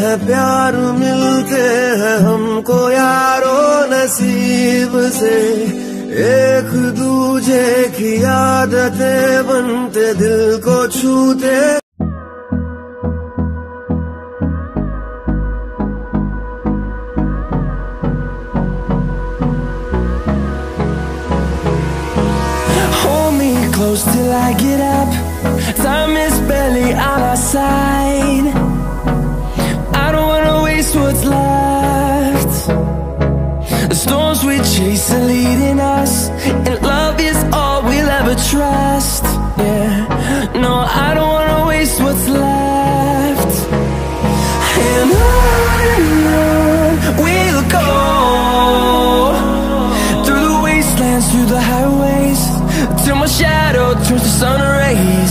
है प्यार मिलते हैं हमको यारो नसीब से, एक दूजे की आदतें बनते दिल को छूते। Hold me close till I get up, time is barely on our side. What's left, the storms we chase are leading us, and love is all we'll ever trust. Yeah, no, I don't wanna waste what's left. And on we'll go, through the wastelands, through the highways, till my shadow turns to sun rays.